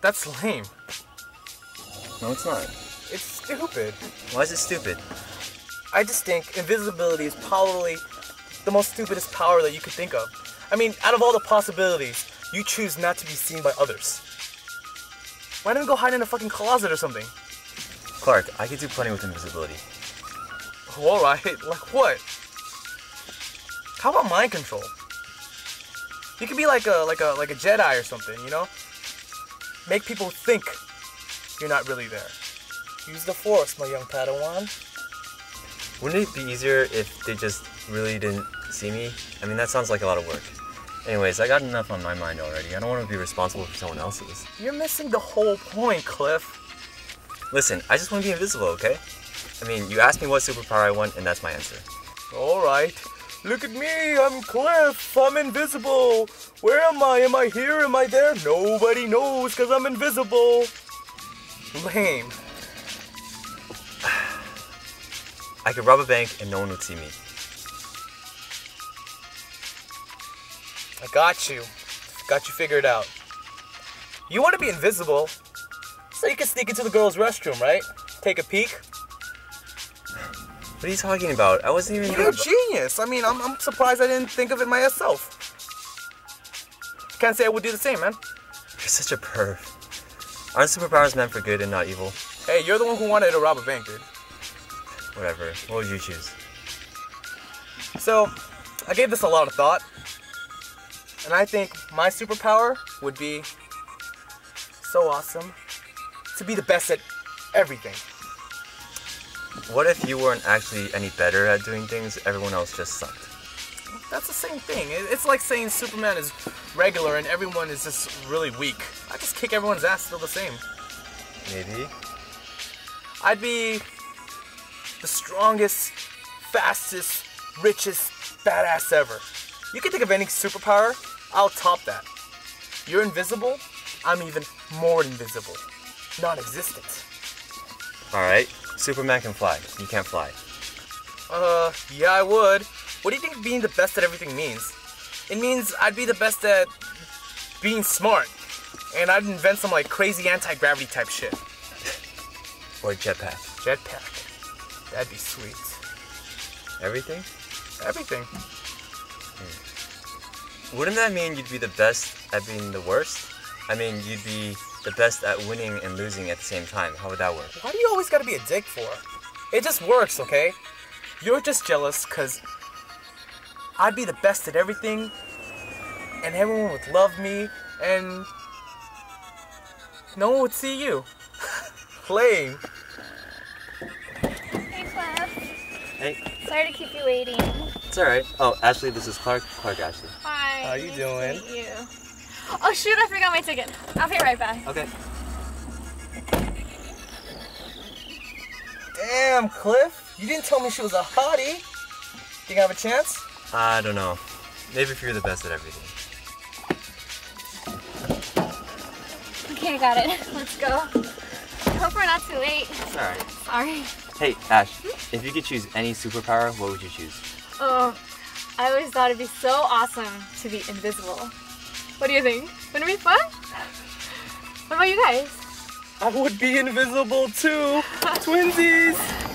That's lame. No, it's not. It's stupid. Why is it stupid? I just think invisibility is probably the most stupidest power that you could think of. I mean, out of all the possibilities, you choose not to be seen by others. Why don't we go hide in a fucking closet or something? Clark, I could do plenty with invisibility. Oh, alright, like what? How about mind control? You could be like a Jedi or something, you know? Make people think you're not really there. Use the Force, my young Padawan. Wouldn't it be easier if they just really didn't see me? I mean, that sounds like a lot of work. Anyways, I got enough on my mind already. I don't want to be responsible for someone else's. You're missing the whole point, Cliff. Listen, I just want to be invisible, okay? I mean, you asked me what superpower I want, and that's my answer. Alright. Look at me, I'm Cliff, I'm invisible. Where am I? Am I here? Am I there? Nobody knows because I'm invisible. Lame. I could rob a bank and no one would see me. I got you. Got you figured out. You want to be invisible so you can sneak into the girls' restroom, right? Take a peek. What are you talking about? I wasn't even... You're a genius! I mean, I'm surprised I didn't think of it myself. Can't say I would do the same, man. You're such a perv. Aren't superpowers meant for good and not evil? Hey, you're the one who wanted to rob a bank, dude. Whatever. What would you choose? So, I gave this a lot of thought. And I think my superpower would be so awesome to be the best at everything. What if you weren't actually any better at doing things, everyone else just sucked? That's the same thing. It's like saying Superman is regular and everyone is just really weak. I just kick everyone's ass still the same. Maybe. I'd be the strongest, fastest, richest badass ever. You can think of any superpower, I'll top that. You're invisible, I'm even more invisible. Non-existent. Alright. Superman can fly. You can't fly. Yeah, I would. What do you think being the best at everything means? It means I'd be the best at being smart. And I'd invent some like crazy anti-gravity type shit. Or jetpack. Jetpack. That'd be sweet. Everything? Everything. Wouldn't that mean you'd be the best at being the worst? I mean, you'd be the best at winning and losing at the same time. How would that work? Why do you always gotta be a dick for? It just works, okay? You're just jealous because I'd be the best at everything and everyone would love me and no one would see you. Playing. Hey, Cliff. Hey. Sorry to keep you waiting. It's alright. Oh, Ashley, this is Clark. Clark, Ashley. Hi. How are you doing? Nice to meet you. Oh shoot, I forgot my ticket. I'll be right back. Okay. Damn, Cliff. You didn't tell me she was a hottie. Think I have a chance? I don't know. Maybe if you're the best at everything. Okay, I got it. Let's go. I hope we're not too late. It's alright. Sorry. Hey, Ash, if you could choose any superpower, what would you choose? Oh, I always thought it'd be so awesome to be invisible. What do you think? Wouldn't it be fun? What about you guys? I would be invisible too! Twinsies!